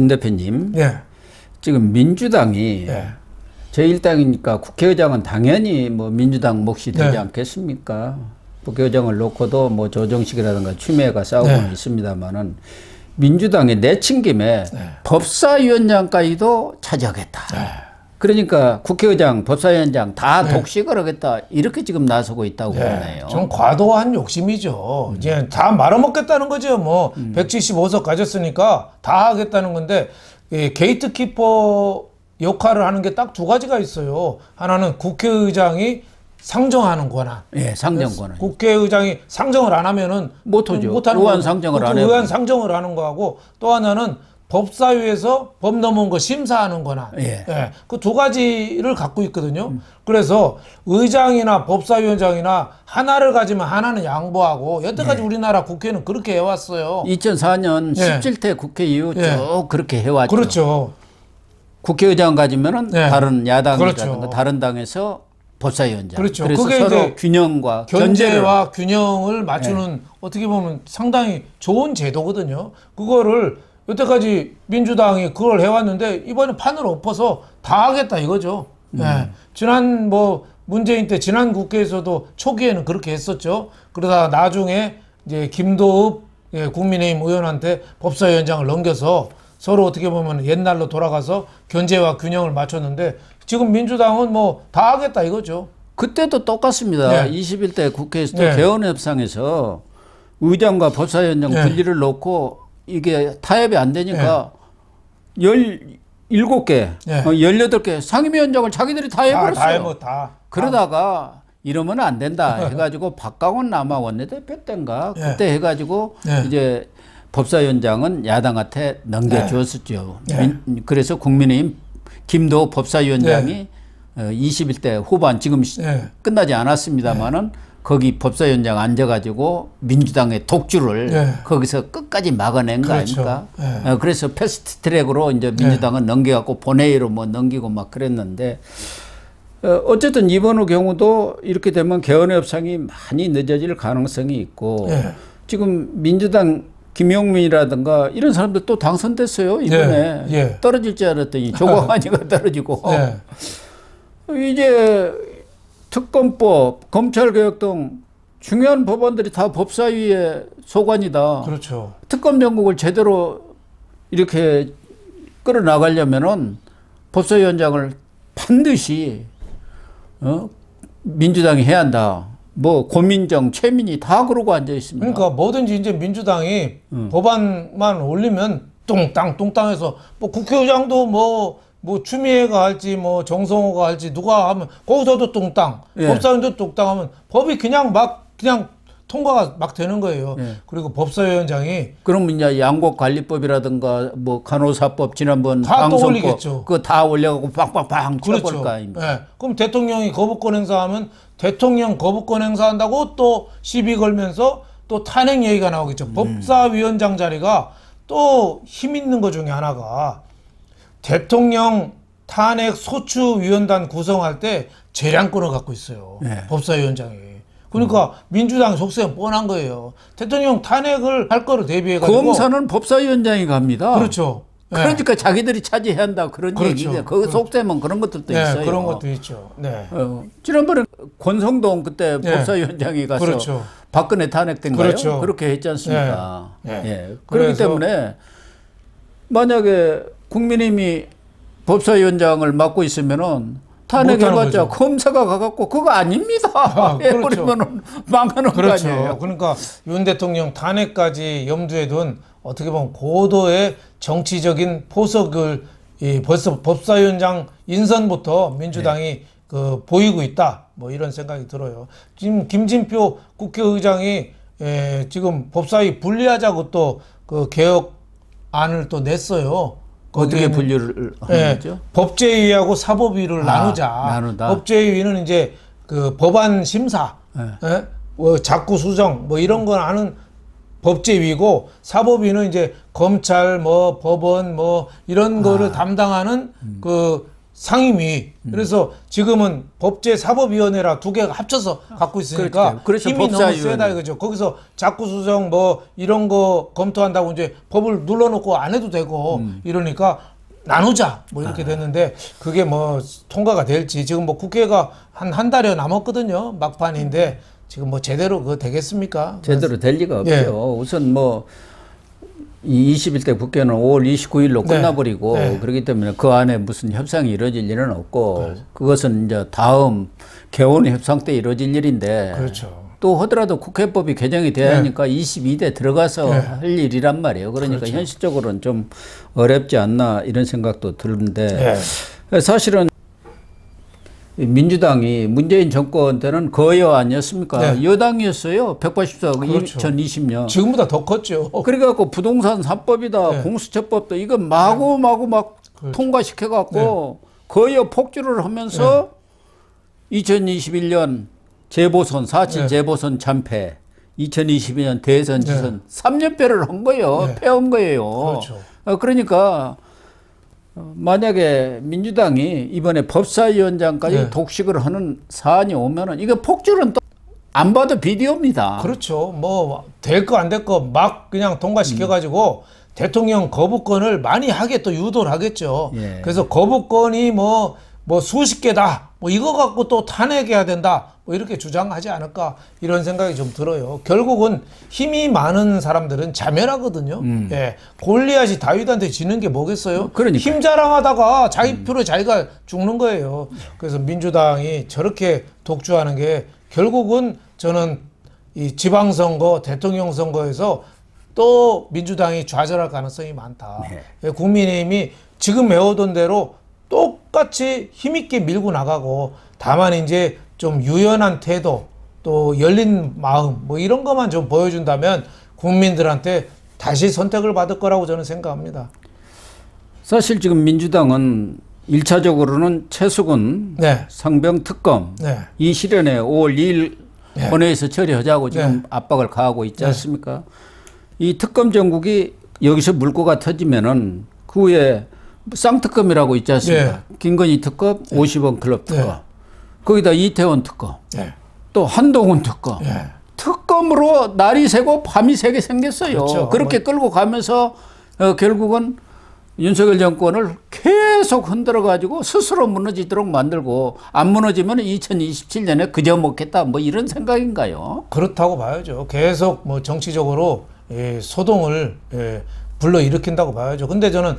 윤 대표님, 예. 지금 민주당이 예. 제1당이니까 국회의장은 당연히 뭐 민주당 몫이 되지 네. 않겠습니까? 국회의장을 놓고도 뭐 조정식이라든가 추미애가 싸우고는 네. 있습니다만은 민주당이 내친 김에 네. 법사위원장까지도 차지하겠다. 네. 그러니까 국회의장, 법사위원장 다 네. 독식을 하겠다. 이렇게 지금 나서고 있다고 네. 보네요. 좀 과도한 욕심이죠. 이제 다 말아먹겠다는 거죠. 뭐 175석 가졌으니까 다 하겠다는 건데 예, 게이트키퍼 역할을 하는 게 딱 두 가지가 있어요. 하나는 국회의장이 상정하는 권한. 예, 상정 권한. 국회의장이 상정을 안 하면은 못하죠. 의원 상정을 안 해요. 의원 상정을 하는 거하고 또 하나는 법사위에서 법 넘은 거 심사하는 권한. 예. 예, 그 두 가지를 갖고 있거든요. 그래서 의장이나 법사위원장이나 하나를 가지면 하나는 양보하고 여태까지 예. 우리나라 국회는 그렇게 해왔어요. 2004년 예. 17대 국회 이후 쭉 예. 그렇게 해왔죠. 그렇죠. 국회의장 가지면은 네. 다른 야당이라든가 그렇죠. 다른 당에서 법사위원장. 그렇죠. 그래서 그게 서로 균형과 견제와 균형을 맞추는 네. 어떻게 보면 상당히 좋은 제도거든요. 그거를 여태까지 민주당이 그걸 해왔는데 이번에 판을 엎어서 다 하겠다 이거죠. 네. 지난 뭐 문재인 때 지난 국회에서도 초기에는 그렇게 했었죠. 그러다 나중에 이제 김도읍 국민의힘 의원한테 법사위원장을 넘겨서 서로 어떻게 보면 옛날로 돌아가서 견제와 균형을 맞췄는데 지금 민주당은 뭐 다 하겠다 이거죠. 그때도 똑같습니다. 네. 21대 국회에서 네. 개헌협상에서 의장과 법사위원장 네. 분리를 놓고 이게 타협이 안 되니까 네. 17개, 네. 18개 상임위원장을 자기들이 다 해버렸어요. 다. 그러다가 이러면 안 된다 해가지고 박광온 아마 원내대표 때인가 네. 그때 해가지고 네. 이제 법사위원장은 야당한테 넘겨주었었죠. 네. 그래서 국민의힘 김도읍 법사위원장이 네. 21대 후반 지금 네. 끝나지 않았습니다만은 네. 거기 법사위원장 앉아가지고 민주당의 독주를 네. 거기서 끝까지 막아낸 그렇죠. 거 아닙니까? 네. 그래서 패스트트랙으로 이제 민주당은 네. 넘겨갖고 본회의로 뭐 넘기고 막 그랬는데 어쨌든 이번 경우도 이렇게 되면 개헌협상이 많이 늦어질 가능성이 있고 네. 지금 민주당 김용민이라든가 이런 사람들 또 당선됐어요. 이번에 예, 예. 떨어질 줄 알았더니 조광환이가 떨어지고 예. 이제 특검법, 검찰개혁 등 중요한 법안들이 다 법사위의 소관이다. 그렇죠. 특검 전국을 제대로 이렇게 끌어나가려면은 법사위원장을 반드시 민주당이 해야 한다. 뭐 고민정, 최민희 다 그러고 앉아 있습니다. 그러니까 뭐든지 이제 민주당이 법안만 올리면 뚱땅 뚱땅해서 뭐 국회의장도 뭐 추미애가 할지 뭐 정성호가 할지 누가 하면 거기서도 뚱땅, 예. 법사위원도 뚱땅하면 법이 그냥 통과가 막 되는 거예요. 예. 그리고 법사위원장이 그러면 이제 양곡관리법이라든가 뭐 간호사법 지난번 방송법 그거 다 올려가고 빵빵빵 쳐버릴 그렇죠. 거 아닙니까? 예. 그럼 대통령이 거부권 행사하면 대통령 거부권 행사한다고 또 시비 걸면서 또 탄핵 얘기가 나오겠죠. 법사위원장 자리가 또 힘 있는 것 중에 하나가 대통령 탄핵 소추위원단 구성할 때 재량권을 갖고 있어요. 네. 법사위원장이. 그러니까 민주당 속세는 뻔한 거예요. 대통령 탄핵을 할 거를 대비해가지고. 검사는 법사위원장이 갑니다. 그렇죠. 그러니까 네. 자기들이 차지해야 한다 그런 그렇죠. 얘기죠. 그 속셈은 그런 것들도 네, 있어요. 그런 것도 있죠. 네. 지난번에 권성동 그때 네. 법사위원장이 가서 그렇죠. 박근혜 탄핵된가요? 그렇죠. 그렇게 했지 않습니까? 네. 네. 네. 그렇기 때문에 만약에 국민의힘이 법사위원장을 맡고 있으면은 탄핵해봤자 검사가 가갖고 그거 아닙니다. 아, 그렇죠. 그러면 망하는 그렇죠. 거 아니에요. 그러니까 윤 대통령 탄핵까지 염두에 둔 어떻게 보면 고도의 정치적인 포석을 벌써 법사위원장 인선부터 민주당이 네. 보이고 있다. 뭐 이런 생각이 들어요. 지금 김진표 국회의장이 지금 법사위 분리하자고 또 개혁안을 또 냈어요. 어떻게 분류를 하는 거죠? 법제위하고 사법위를 나누자. 법제위는 이제 법안 심사, 예, 뭐 작구 수정 뭐 이런 건 하는 법제위고 사법위는 이제 검찰 뭐 법원 뭐 이런 거를 담당하는 상임위. 그래서 지금은 법제사법위원회라 두 개가 합쳐서 갖고 있으니까 그렇죠. 힘이 너무 세다 이거죠. 거기서 자꾸 수정 뭐 이런 거 검토한다고 이제 법을 눌러놓고 안 해도 되고 이러니까 나누자 뭐 이렇게 됐는데 그게 뭐 통과가 될지 지금 뭐 국회가 한 달여 남았거든요. 막판인데 지금 뭐 제대로 그거 되겠습니까? 제대로 될 리가 없죠. 예. 우선 뭐 이 21대 국회는 5월 29일로 끝나버리고 그렇기 때문에 그 안에 무슨 협상이 이루어질 일은 없고 그것은 이제 다음 개원 협상 때 이루어질 일인데 또 하더라도 국회법이 개정이 돼야 하니까 22대 들어가서 할 일이란 말이에요. 그러니까 현실적으로는 좀 어렵지 않나 이런 생각도 드는데 사실은 민주당이 문재인 정권 때는 거여 아니었습니까? 여당이었어요. 184억 2020년. 지금보다 더 컸죠. 그래갖고 부동산 3법이다, 공수처법도 이건 마구마구 막 통과시켜갖고 거여 폭주를 하면서 2021년 재보선, 4.7 재보선 참패, 2022년 대선 지선 3연패를 한 거예요. 패한 거예요. 그러니까 만약에 민주당이 이번에 법사위원장까지 독식을 하는 사안이 오면은 이거 폭주는 또 안 봐도 비디오입니다. 그렇죠. 뭐 될 거 안 될 거 막 그냥 통과시켜가지고 대통령 거부권을 많이 하게 또 유도를 하겠죠. 그래서 거부권이 뭐 수십 개다. 뭐 이거 갖고 또 탄핵해야 된다. 뭐 이렇게 주장하지 않을까 이런 생각이 좀 들어요. 결국은 힘이 많은 사람들은 자멸하거든요. 예, 골리앗이 다윗한테 지는 게 뭐겠어요? 그러니까. 힘 자랑하다가 자기 표로 자기가 죽는 거예요. 그래서 민주당이 저렇게 독주하는 게 결국은 저는 이 지방선거, 대통령 선거에서 또 민주당이 좌절할 가능성이 많다. 예, 국민의힘이 지금 해오던 대로 똑같이 힘있게 밀고 나가고 다만 이제 좀 유연한 태도 또 열린 마음 뭐 이런 것만 좀 보여준다면 국민들한테 다시 선택을 받을 거라고 저는 생각합니다. 사실 지금 민주당은 1차적으로는 채수근 상병특검 이 실현에 5월 2일 본회의에서 처리하자고 지금 압박을 가하고 있지 않습니까? 이 특검 정국이 여기서 물꼬가 터지면은 그 후에 쌍특검이라고 있지 않습니까? 김건희 특검, 50원 클럽 특검, 거기다 이태원 특검, 또 한동훈 특검. 특검으로 날이 새고 밤이 새게 생겼어요. 그렇죠. 그렇게 끌고 가면서 결국은 윤석열 정권을 계속 흔들어 가지고 스스로 무너지도록 만들고 안 무너지면 2027년에 그저 먹겠다 뭐 이런 생각인가요? 그렇다고 봐야죠. 계속 뭐 정치적으로 소동을 불러일으킨다고 봐야죠. 근데 저는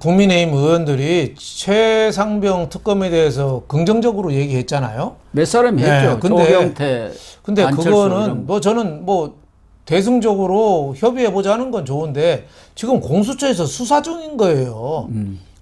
국민의힘 의원들이 최상병 특검에 대해서 긍정적으로 얘기했잖아요. 몇 사람이 했죠. 근데 그거는 뭐 저는 뭐 대승적으로 협의해보자는 건 좋은데 지금 공수처에서 수사 중인 거예요.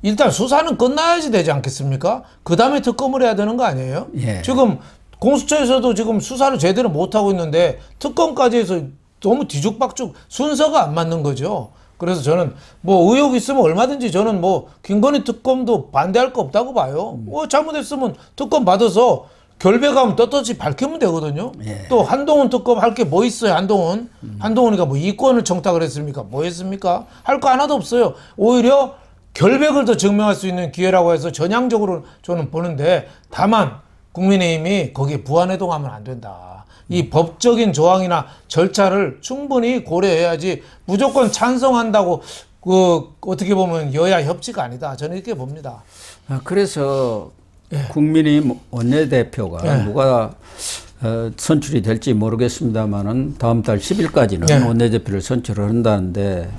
일단 수사는 끝나야지 되지 않겠습니까? 그 다음에 특검을 해야 되는 거 아니에요? 지금 공수처에서도 지금 수사를 제대로 못하고 있는데 특검까지 해서 너무 뒤죽박죽 순서가 안 맞는 거죠. 그래서 저는 뭐 의혹이 있으면 얼마든지 저는 뭐 김건희 특검도 반대할 거 없다고 봐요. 뭐 잘못했으면 특검 받아서 결백하면 떳떳이 밝히면 되거든요. 또 한동훈 특검 할 게 뭐 있어요? 한동훈. 한동훈이가 뭐 이권을 청탁을 했습니까? 뭐 했습니까? 할 거 하나도 없어요. 오히려 결백을 더 증명할 수 있는 기회라고 해서 전향적으로 저는 보는데 다만 국민의힘이 거기에 부안해동하면 안 된다. 이 법적인 조항이나 절차를 충분히 고려해야지 무조건 찬성한다고 그 어떻게 보면 여야 협치가 아니다. 저는 이렇게 봅니다. 그래서 국민의힘 원내대표가 누가 선출이 될지 모르겠습니다만은 다음 달 10일까지는 원내대표를 선출을 한다는데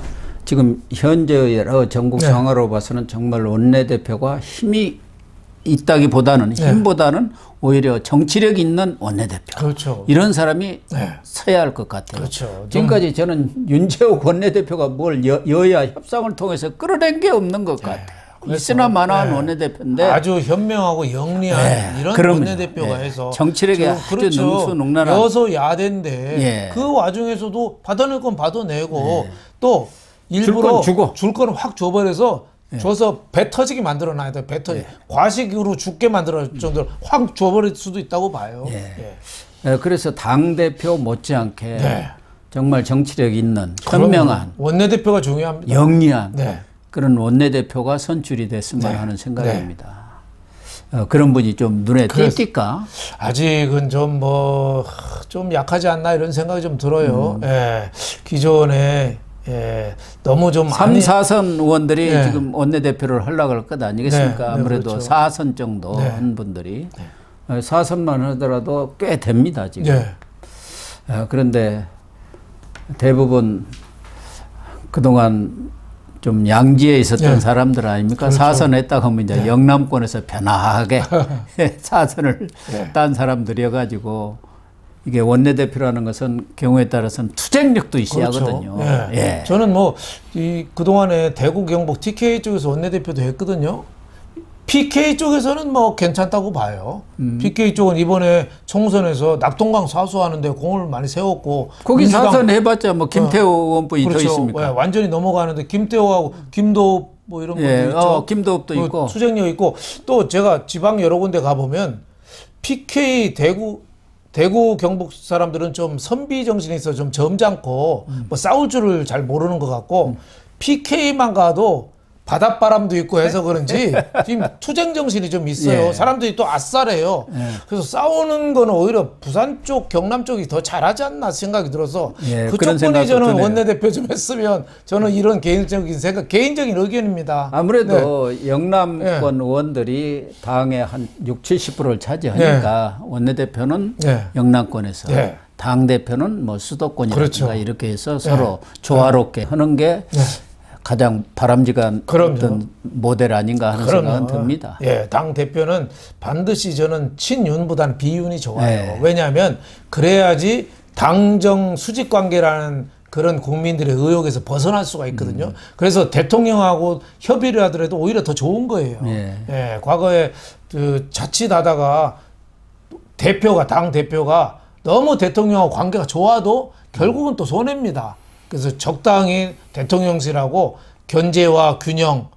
지금 현재의 여러 전국 상황으로 봐서는 정말 원내대표가 힘이 있다기보다는 힘보다는 오히려 정치력 있는 원내대표 이런 사람이 서야 할 것 같아요. 지금까지 저는 윤재호 원내대표가 뭘 여야 협상을 통해서 끌어낸 게 없는 것 같아요. 있으나 마나한 원내대표인데 아주 현명하고 영리한 이런 원내대표가 해서 정치력이 아주 능수능란한 여소야대인데 그 와중에서도 받아낼 건 받아내고 또 일부러 줄 건 확 줘버려서 줘서 배 터지게 만들어 놔야 돼. 배 터지. 과식으로 죽게 만들어 정도로 확 줘버릴 수도 있다고 봐요. 그래서 당대표 못지않게 정말 정치력 있는 현명한 원내대표가 중요합니다. 영리한 그런 원내대표가 선출이 됐으면 하는 생각입니다. 그런 분이 좀 눈에 띌까? 아직은 좀 뭐 좀 약하지 않나 이런 생각이 좀 들어요. 예, 기존에 너무 좀 3, 4선 의원들이 지금 원내대표를 하려고 할 것 아니겠습니까? 아무래도 4선 정도 한 분들이 4선만 하더라도 꽤 됩니다 지금. 그런데 대부분 그동안 좀 양지에 있었던 사람들 아닙니까? 그렇죠. 사선했다고 하면 이제 영남권에서 편하게 사선을 딴 사람들이어가지고 이게 원내대표라는 것은 경우에 따라서는 투쟁력도 있어야 하거든요. 저는 뭐 이 그동안에 대구 경북 TK 쪽에서 원내대표도 했거든요. PK 쪽에서는 뭐 괜찮다고 봐요. PK 쪽은 이번에 총선에서 낙동강 사수하는데 공을 많이 세웠고 거기 민주당 사선해봤자 뭐 김태호 의원뿐이 더 있습니까? 완전히 넘어가는데 김태호하고 김도읍 뭐 이런 분들 있죠. 김도읍도 있고 투쟁력 있고 또 제가 지방 여러 군데 가보면 PK 대구 경북 사람들은 좀 선비 정신이 있어 좀 점잖고 뭐 싸울 줄을 잘 모르는 것 같고 PK만 가도 바닷바람도 있고 해서 그런지 지금 투쟁 정신이 좀 있어요. 사람들이 또 아싸래요. 그래서 싸우는 거는 오히려 부산 쪽, 경남 쪽이 더 잘하지 않나 생각이 들어서 그쪽 분이 저는 원내대표 좀 했으면 저는 이런 개인적인 생각, 개인적인 의견입니다. 아무래도 영남권 의원들이 당의 한 60~70%를 차지하니까 원내대표는 영남권에서 당대표는 뭐 수도권이라든가 이렇게 해서 서로 조화롭게 하는 게 가장 바람직한 어떤 모델 아닌가 하는 생각은 듭니다. 당 대표는 반드시 저는 친윤보다는 비윤이 좋아요. 왜냐하면 그래야지 당정 수직 관계라는 그런 국민들의 의혹에서 벗어날 수가 있거든요. 그래서 대통령하고 협의를 하더라도 오히려 더 좋은 거예요. 과거에 그 자칫하다가 당 대표가 너무 대통령하고 관계가 좋아도 결국은 또 손해입니다. 그래서 적당히 대통령실하고 견제와 균형,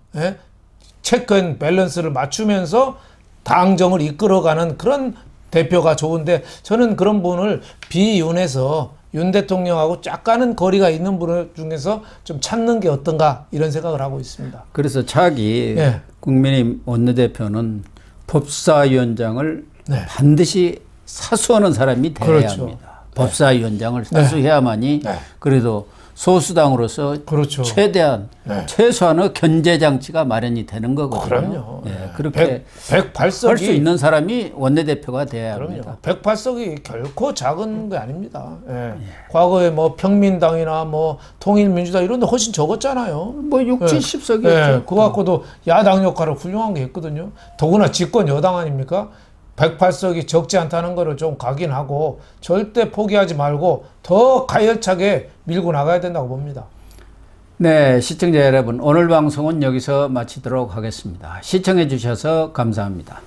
체크 앤 밸런스를 맞추면서 당정을 이끌어가는 그런 대표가 좋은데 저는 그런 분을 비윤에서 윤 대통령하고 약간은 거리가 있는 분 중에서 좀 찾는 게 어떤가 이런 생각을 하고 있습니다. 그래서 차기 국민의힘 원내대표는 법사위원장을 반드시 사수하는 사람이 돼야 합니다. 법사위원장을 사수해야만이 그래도 소수당으로서 최대한 최소한의 견제 장치가 마련이 되는 거거든요. 그렇게 108석이 할 수 있는 사람이 원내대표가 돼야 합니다. 108석이 결코 작은 게 아닙니다. 과거에 뭐 평민당이나 뭐 통일민주당 이런 데 훨씬 적었잖아요. 뭐 60~70석이었죠. 그거 갖고도 야당 역할을 훌륭한 게 했거든요. 더구나 집권 여당 아닙니까? 108석이 적지 않다는 거를 좀 각인하고 절대 포기하지 말고 더 가열차게 밀고 나가야 된다고 봅니다. 네, 시청자 여러분, 오늘 방송은 여기서 마치도록 하겠습니다. 시청해 주셔서 감사합니다.